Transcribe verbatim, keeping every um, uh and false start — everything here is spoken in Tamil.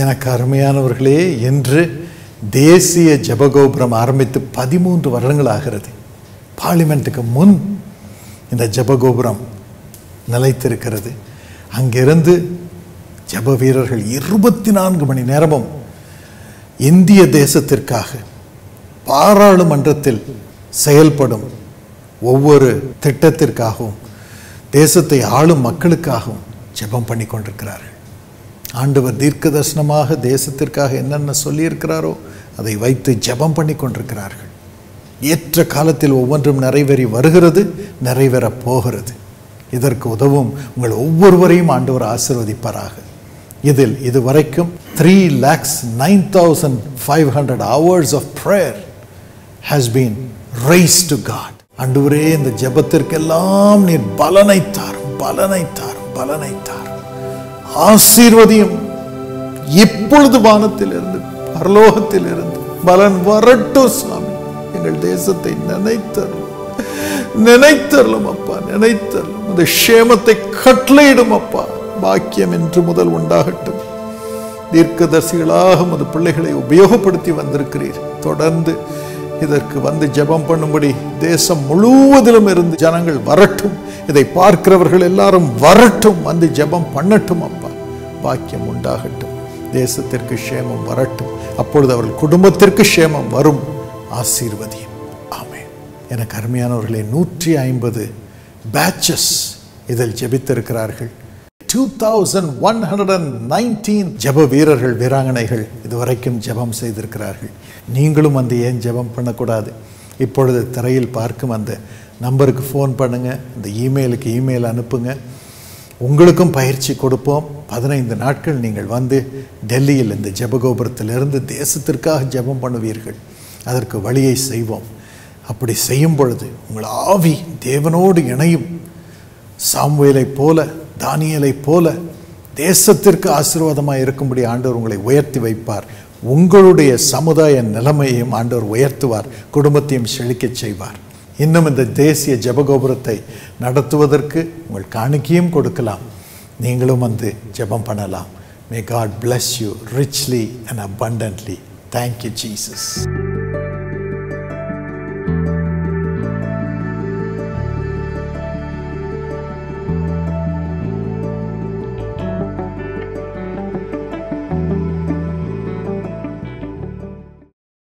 எனக்கு அருமையானவர்களே, என்று தேசிய ஜபகோபுரம் ஆரம்பித்து பதிமூன்று வருடங்கள் ஆகிறது. பார்லிமெண்ட்டுக்கு முன் இந்த ஜபகோபுரம் நிலைத்திருக்கிறது. அங்கிருந்து ஜப வீரர்கள் இருபத்தி நான்கு மணி நேரமும் இந்திய தேசத்திற்காக பாராளுமன்றத்தில் செயல்படும் ஒவ்வொரு திட்டத்திற்காகவும் தேசத்தை ஆளும் மக்களுக்காகவும் ஜெபம் பண்ணி கொண்டிருக்கிறார்கள். ஆண்டவர் தீர்க்க தரிசனமாக தேசத்திற்காக என்னென்ன சொல்லியிருக்கிறாரோ அதை வைத்து ஜெபம் பண்ணி கொண்டிருக்கிறார்கள். ஏற்ற காலத்தில் ஒவ்வொன்றும் நிறைவேறி வருகிறது, நிறைவேறப் போகிறது. இதற்கு உதவும் உங்கள் ஒவ்வொருவரையும் ஆண்டவர் ஆசீர்வதிப்பாராக. இதில் இதுவரைக்கும் three lakhs nine thousand five hundred hours of prayer has been raised to God. ஆண்டவரே, இந்த ஜெபத்திற்கெல்லாம் நீர் பலனை தாரும், பலனை தாரும், பலனை தாரும், ஆசீர்வதியும். இப்பொழுது வானத்திலிருந்து பரலோகத்திலிருந்து பலன் வரட்டும் சுவாமி. எங்கள் தேசத்தை நினைத்தருளும், நினைத்தருளும் அப்பா, நினைத்தருளும். இந்த சேமத்தை கட்டளையிடும் அப்பா. பாக்கியம் என்று முதல் உண்டாகட்டும். தீர்க்கதரிசிகளாக உமது பிள்ளைகளை உபயோகப்படுத்தி வந்திருக்கிறீர். தொடர்ந்து இதற்கு வந்து ஜெபம் பண்ணும்படி தேசம் முழுவதிலும் இருந்து ஜனங்கள் வரட்டும். இதை பார்க்கிறவர்கள் எல்லாரும் வரட்டும், வந்து ஜெபம் பண்ணட்டும் அப்பா. பாக்கியம் உண்டாகட்டும், தேசத்திற்கு சேமம் வரட்டும். அப்பொழுது அவர்கள் குடும்பத்திற்கு சேமம் வரும். ஆசீர்வதியும். ஆமென். எனக்கு அருமையானவர்களே, நூற்றி ஐம்பது பேச்சஸ் இதில் ஜெபித்திருக்கிறார்கள். Two thousand one hundred and nineteen ஜப வீரர்கள் வீராங்கனைகள் இதுவரைக்கும் ஜபம் செய்திருக்கிறார்கள். நீங்களும் வந்து ஏன் ஜபம் பண்ணக்கூடாது? இப்பொழுது திரையில் பார்க்கும் அந்த நம்பருக்கு ஃபோன் பண்ணுங்கள், இந்த இமெயிலுக்கு இமெயில் அனுப்புங்க. உங்களுக்கும் பயிற்சி கொடுப்போம். பதினைந்து நாட்கள் நீங்கள் வந்து டெல்லியில் இந்த ஜபகோபுரத்திலிருந்து தேசத்திற்காக ஜபம் பண்ணுவீர்கள். அதற்கு வழியை செய்வோம். அப்படி செய்யும் பொழுது உங்கள் ஆவி தேவனோடு இணையும். சாமுவேலை போல, தானியேலை போல தேசத்திற்கு ஆசீர்வாதமாக இருக்கும்படி ஆண்டவர் உங்களை உயர்த்தி வைப்பார். உங்களுடைய சமுதாய நிலைமையையும் ஆண்டவர் உயர்த்துவார், குடும்பத்தையும் செழிக்கச் செய்வார். இன்னும் இந்த தேசிய ஜபகோபுரத்தை நடத்துவதற்கு உங்கள் காணிக்கையும் கொடுக்கலாம். நீங்களும் வந்து ஜபம் பண்ணலாம். May God bless you richly and abundantly. Thank you, Jesus.